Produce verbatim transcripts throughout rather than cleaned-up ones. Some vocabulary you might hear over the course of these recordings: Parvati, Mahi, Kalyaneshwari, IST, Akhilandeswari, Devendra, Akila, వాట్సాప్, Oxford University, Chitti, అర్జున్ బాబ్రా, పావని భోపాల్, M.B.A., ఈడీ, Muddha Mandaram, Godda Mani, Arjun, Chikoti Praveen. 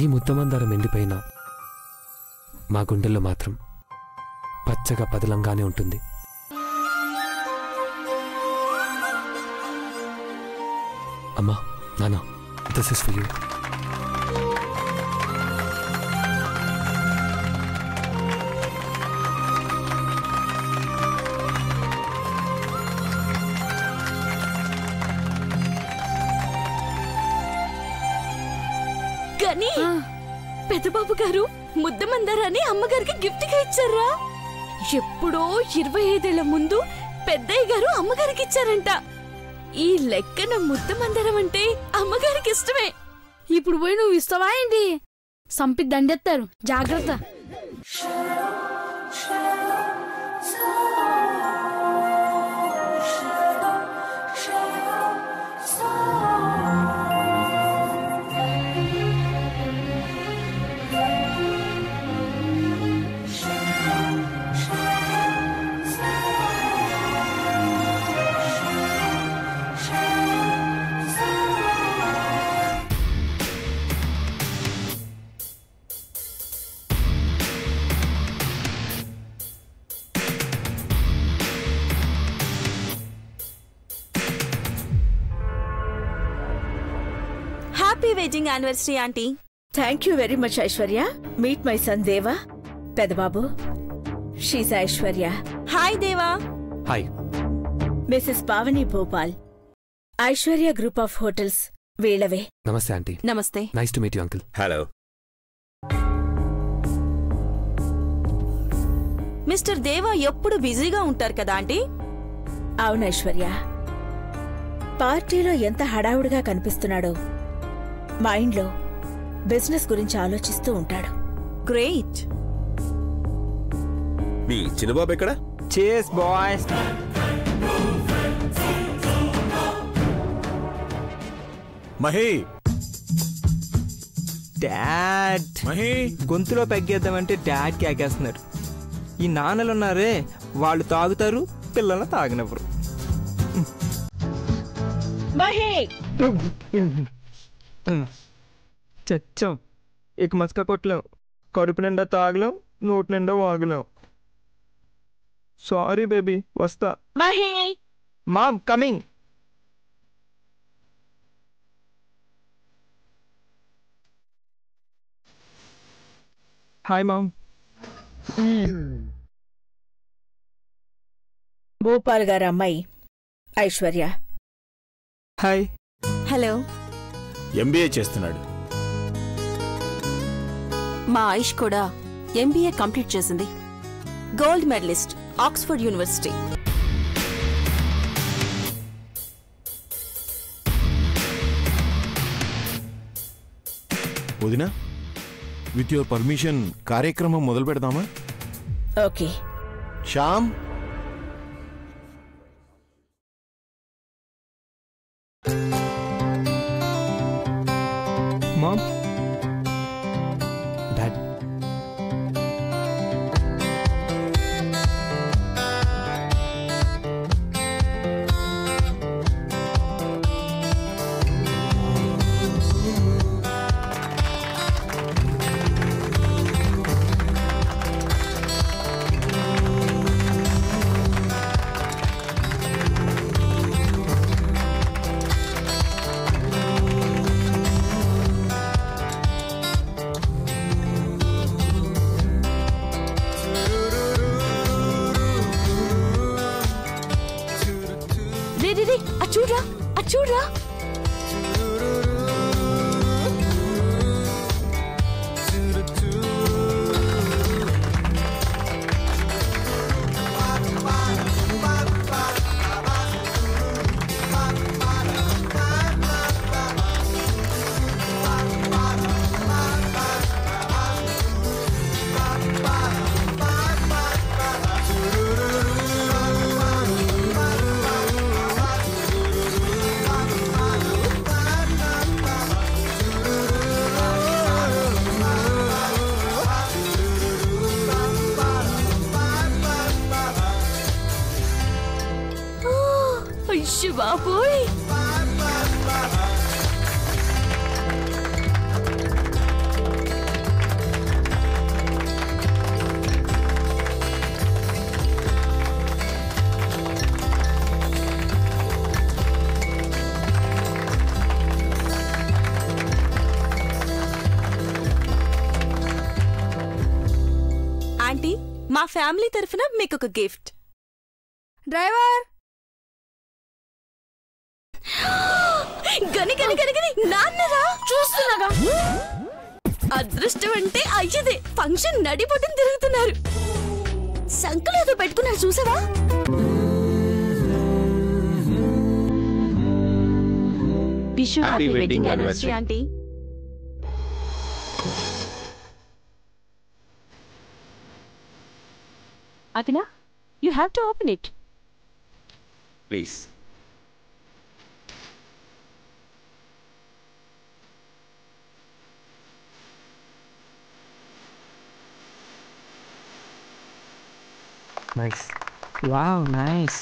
ఈ ముద్దమందారం ఎండిపోయినా మా గుండెల్లో మాత్రం పచ్చగా పదలంగానే ఉంటుంది. అమ్మా, నానా, దిస్ ఇస్ ఫర్ యూ. పెద్దబాబు గారు ముద్దమందారాన్ని అమ్మగారికి గిఫ్ట్ గా ఇచ్చారా? ఎప్పుడో ఇరవై ఐదేళ్ల ముందు పెద్దయ్య గారు అమ్మగారికి ఇచ్చారంట. ఈ లెక్కన ముద్దమందారం అంటే అమ్మగారికి ఇష్టమే. ఇప్పుడు పోయి నువ్వు ఇస్తావా ఏంటి? సంపి దండెత్తారు, జాగ్రత్త. Wedding anniversary aunty. Thank you very much Aishwarya. Meet my son Deva. పెదబాబు, she's Aishwarya. Hi Deva. Hi. Mrs పావని భోపాల్, Aishwarya group of hotels, వేళవే. నమస్తే ఆంటీ. నమస్తే. Nice to meet you uncle. Hello. Mr Deva ఎప్పుడు బిజీగా ఉంటారు కదా ఆంటీ? అవును ఐశ్వర్య, పార్టీలో ఎంత హడావుడిగా కనిపిస్తున్నాడో మైండ్లో బిజినెస్ గురించి ఆలోచిస్తూ ఉంటాడు. గ్రేట్. మీ చిన్నబాబు ఎక్కడ? Cheers boys. Mahi, dad. Mahi గొంతులో పెగ్గేద్దామంటే డాడ్ కేకేస్తున్నారు. ఈ నాన్నలున్నారే, వాళ్ళు తాగుతారు, పిల్లలు తాగినప్పుడు. మహి చచ్చాం, ఇక మసక కొట్టలేం, కడుపు నిండా తాగలేం, నోటి నిండా వాగలేం. సారీ బేబీ, వస్తా. Mom coming. Hi mom. Bhopal గారు అమ్మాయి ఐశ్వర్య. హాయ్. హలో. ఎంబీఏ చేస్తున్నాడు. మా ఆయుష్ కూడా ఎంబీఏ కంప్లీట్ చేసింది. Gold medallist, Oxford university. వదినా, విత్ యువర్ పర్మిషన్ కార్యక్రమం మొదలు పెడదామా? ఓకే. శ్యామ్, ఆంటీ, మా ఫ్యామిలీ తరఫున మీకొక గిఫ్ట్. డ్రైవర్ గని గని గని గని నాన్నరా చూస్తున్నాగా. అదృష్టం అంటే అయ్యదే, ఫంక్షన్ నడిపొట్టును తిరుగుతున్నారు. సంకలు ఏదో పెట్టుకున్నారు చూసావా? Wish you happy wedding anniversary aunty. Akila, you have to open it. Please. Nice. Wow, nice.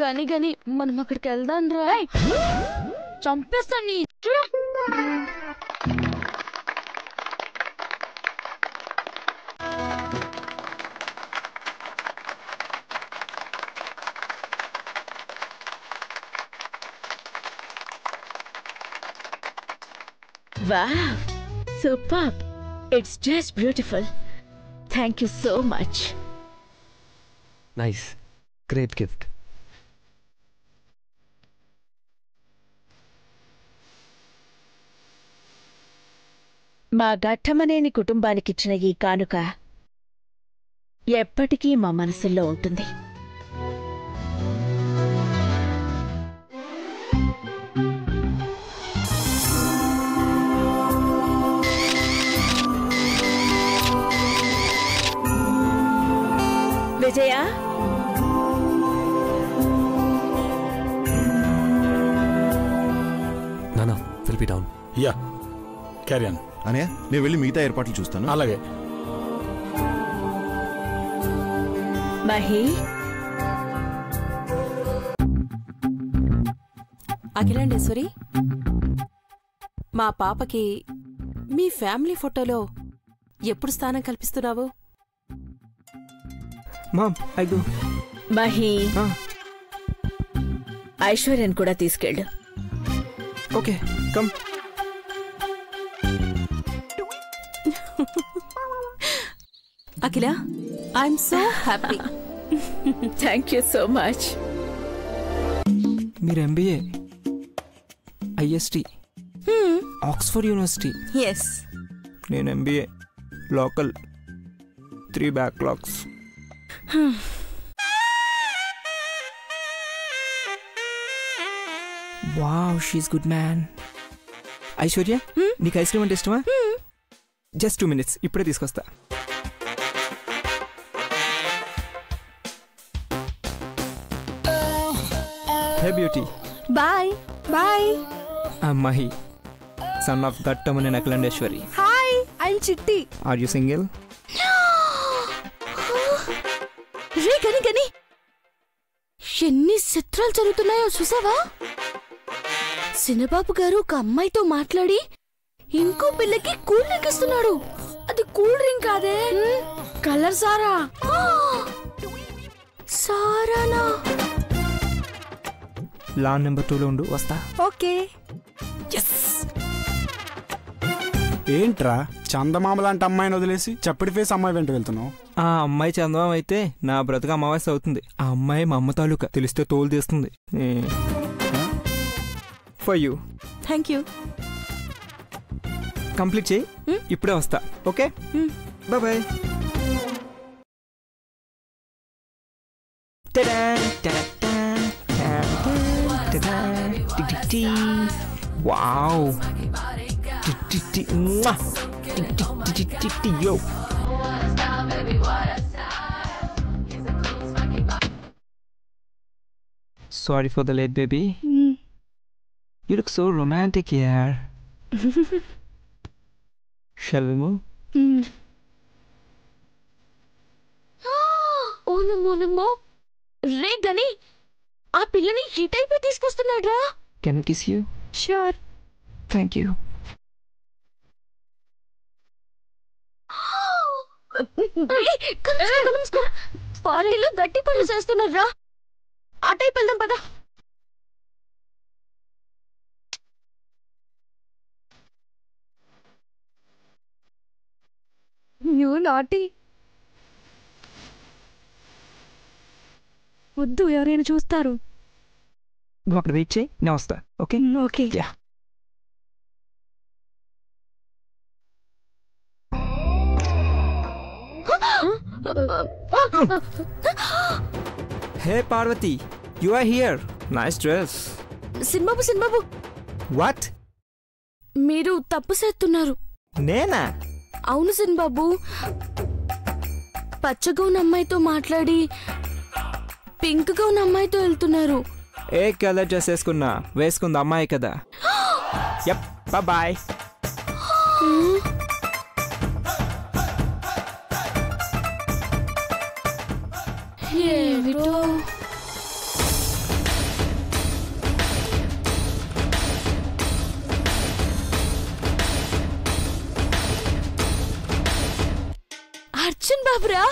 గని గని మనం అక్కడికి వెళ్దాం రా, చంపేస్తాను. Wow, superb. It's just beautiful. Thank you so much. Nice. Great gift. మా దట్టమనేని కుటుంబానికిచ్చిన ఈ కానుక ఎప్పటికీ మా మనసుల్లో ఉంటుంది. విజయ, నానా will be down. Yeah, carry on. అనే నేను వెళ్ళి మిగతా ఏర్పాట్లు చూస్తాను. అలాగే మహి. అఖిలేశ్వరి, మా పాపకి మీ ఫ్యామిలీ ఫోటోలో ఎప్పుడు స్థానం కల్పిస్తున్నావు? మహి, ఐశ్వర్యని కూడా తీసుకెళ్ళు. Okay, come. Akila, I'm so happy. Thank you so much. Mir M B A, I S T, hmm. Oxford University. Yes. Nen M B A, local, three backlogs. Hmm. Wow, she's good man. Aishwarya, hmm? Nik ice cream ante ishtama? Hmm. Just two minutes. Ippade teesukosta. Hey beauty. Bye. Bye. I'm Mahi, son of Godda Mani and Kalyaneshwari. Hi, I'm Chitti. Are you single? Re gani gani. ఎన్ని చిత్రాలు జరుగుతున్నాయో చూసావా? సినబాబు గారు ఒక అమ్మాయితో మాట్లాడి ఇంకో పిల్లకి కూల్ డ్రింక్ ఇస్తున్నాడు. అది కూల్ డ్రింక్ కాదే, కలర్ సారా. సారానా? లాన్ నెంబర్ టూలో ఉండు, వస్తా. ఓకే. ఏంట్రా చందమామ లాంటి అమ్మాయిని వదిలేసి చప్పటి ఫేస్ అమ్మాయి వెంట వెళ్తున్నావు? ఆ అమ్మాయి చందమామ అయితే నా బ్రతుకు అమావాస్య అవుతుంది. ఆ అమ్మాయి మా అమ్మ తాలూకా, తెలిస్తే తోలు తీస్తుంది. For you. Thank you. Complete చేయి, ఇప్పుడే వస్తా. Okay, bye bye. Wow. Yo. Sorry for the late, baby. Mm. You look so romantic here. Shall we move? Mm. Oh no, no, no. Ray Gani, ఆ పిల్లని ఈ type తీసుకొస్తున్నాడు రా. Can I kiss you? Sure. Thank you. పార్టీలో గట్టి పనులు చేస్తున్నారా? అటైపు వెళ్దాం పదా. You naughty. వద్దు, ఎవరైనా చూస్తారు. నువ్వు అక్కడ వెయిట్ చేయి, నేను వస్తా. Okay okay. Hey Parvati, you are here. Nice dress. Sinbabu, Sinbabu. What? మీరు తప్పు చేస్తున్నారు. నేనా? అవును సిన్బాబు, పచ్చగా ఉన్న అమ్మాయితో మాట్లాడి పింక్ గా ఉన్న అమ్మాయితో వెళ్తున్నారు. ఏ కలర్ డ్రెస్ వేసుకున్నా వేసుకుంది అమ్మాయి కదా. Yup, bye. ఏమిటో అర్జున్ బాబ్రా.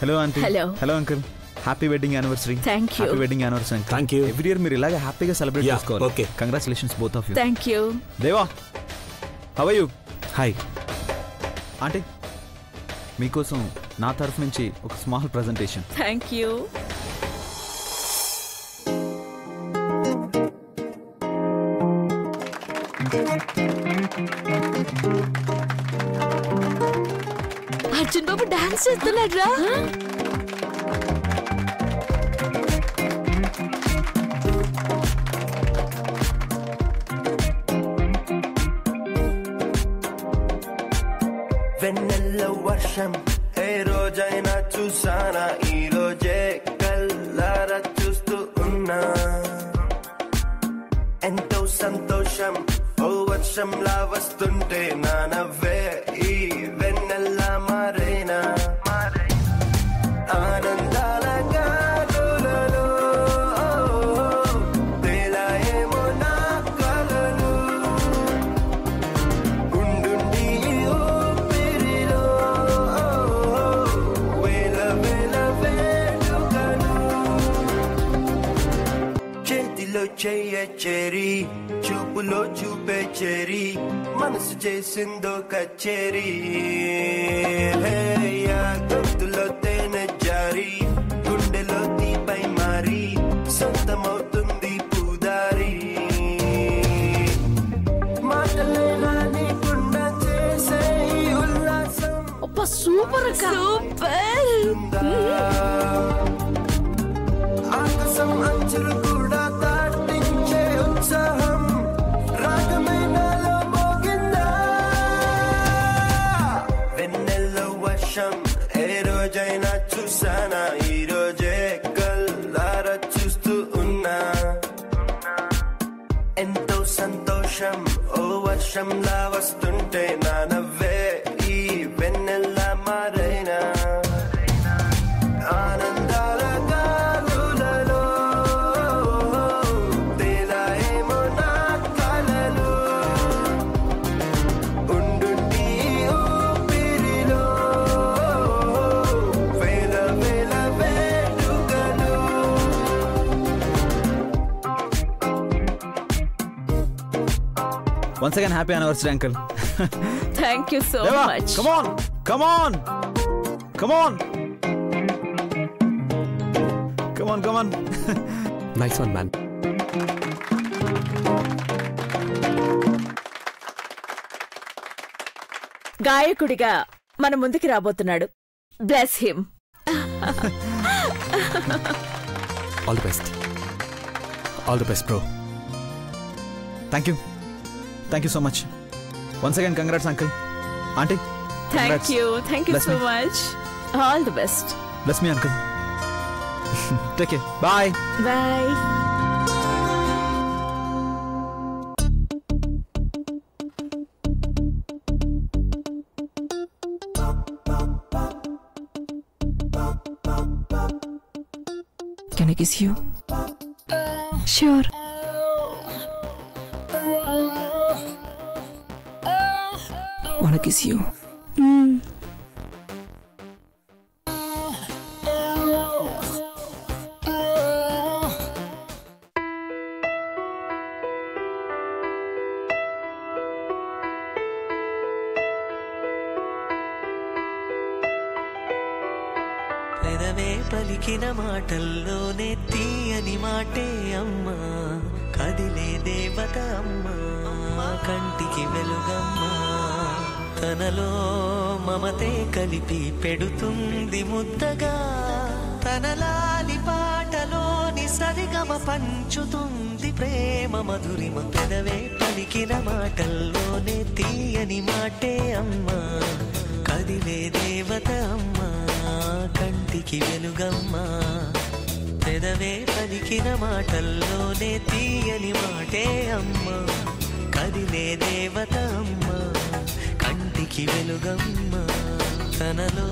Hello aunty. Hello hello uncle. Happy wedding anniversary. Thank you. Happy wedding anniversary uncle. Thank you. Every year మీరు ఇలాగా హ్యాపీగా సెలబ్రేట్ చేసుకోవాలి. Okay, congratulations both of you. Thank you. Deva, how are you? Hi aunty, మీకోసం నా తరఫు నుంచి ఒక స్మాల్ ప్రెజెంటేషన్. థాంక్యూ. అర్జున్ బాబు డాన్స్ చేస్తున్నాడ్రా. వెన్నెల వర్షం ఏ రోజైనా చూసానా, ఈ రోజే కల్లారా చూస్తూ ఉన్నా. ఎంతో సంతోషం ఓ వర్షంలా వస్తుంటే నా నవ్వే ఈ వెన్నెల్లా మారేనా. ఆనందాల గాలులలో తేలాయేమో నా కలలు, ఉండుండి ఓ పేరిలో వేల వేల వేడుకలు. చేతిలో చెయ్య చెరి, చూపులో చూపే చెరి, మనసు చేసిందో కచేరి. గొంతులో తేనె జారి, గుండెలో తీపై మారి, సొంతమవుతుంది పూదారి. Super super. ఆకాశం అంచులు కూడా దాటించే ఉత్సాహం. ఏ రోజైనా చూసానా, ఈ రోజే కల్లారా చూస్తూ ఉన్నా. ఎంతో సంతోషం ఓ వర్షంలా వస్తుంటే నా నవ్వే ఈ వెన్నెల్లా మారైనా. ఆనందాల గాలులలో తేలాయేమో నా కలలు, ఉండుండి ఓ పేరిలో వేల వేల వేడుకలు. Once again, happy anniversary, uncle. Thank you so Deva, much. Come on, come on, come on, come on, come on. Nice one, man. గాయకుడిగా మన ముందుకి రాబోతున్నాడు. Bless him. All the best. All the best, bro. Thank you. Thank you so much. Once again, congrats, uncle. Auntie. Thank congrats. you. Thank you Bless so me. much. All the best. Bless me, uncle. Take care. Bye. Bye. Can I kiss you? Sure. Wanna kiss you? Hmm. మనమే పలికిన మాటల్లోనే తీయని మాటే అమ్మా, కదిలే దేవత అమ్మా, కంటికి వెలుగమ్మా, తనలో మమతే కలిపి పెడుతుంది ముద్దగా, తనలాలి పాటలోని సరిగమ పంచుతుంది ప్రేమ మధురిమ. పెదవే పలికిన మాటల్లోనే తీయని మాటే అమ్మా, కదిలే దేవత అమ్మా, కంటికి వెలుగమ్మా. పెదవే పలికిన మాటల్లోనే తీయని మాటే అమ్మా, కదిలే దేవత అమ్మా, కంటికి వెలుగమ్మా. తనలో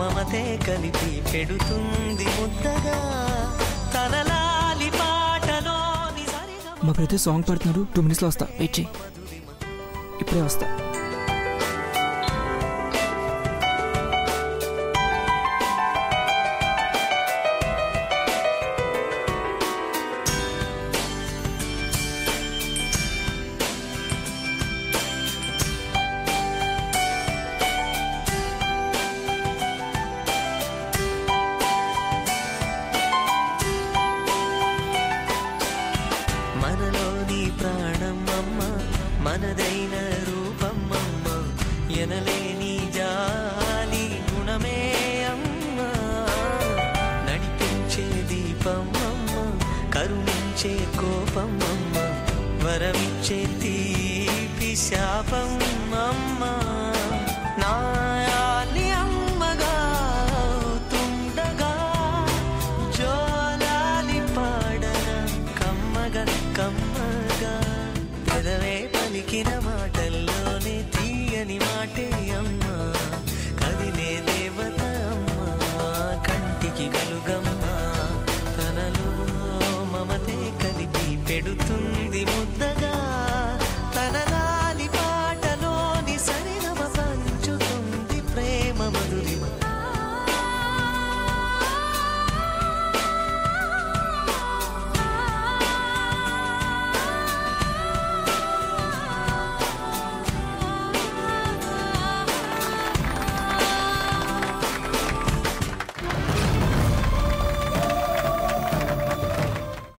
మమతే కలిపి పెడుతుంది ముద్దగా, తనలాలి పాటలోని. మా ప్రతి సాంగ్ పాడుతున్నారు, టూ మినిట్స్లో వస్తా, వెయిట్ చేయి, ఇప్పుడే వస్తా. కరుణించే కోపం అమ్మ, వరమిచ్చే తీపి శాపం.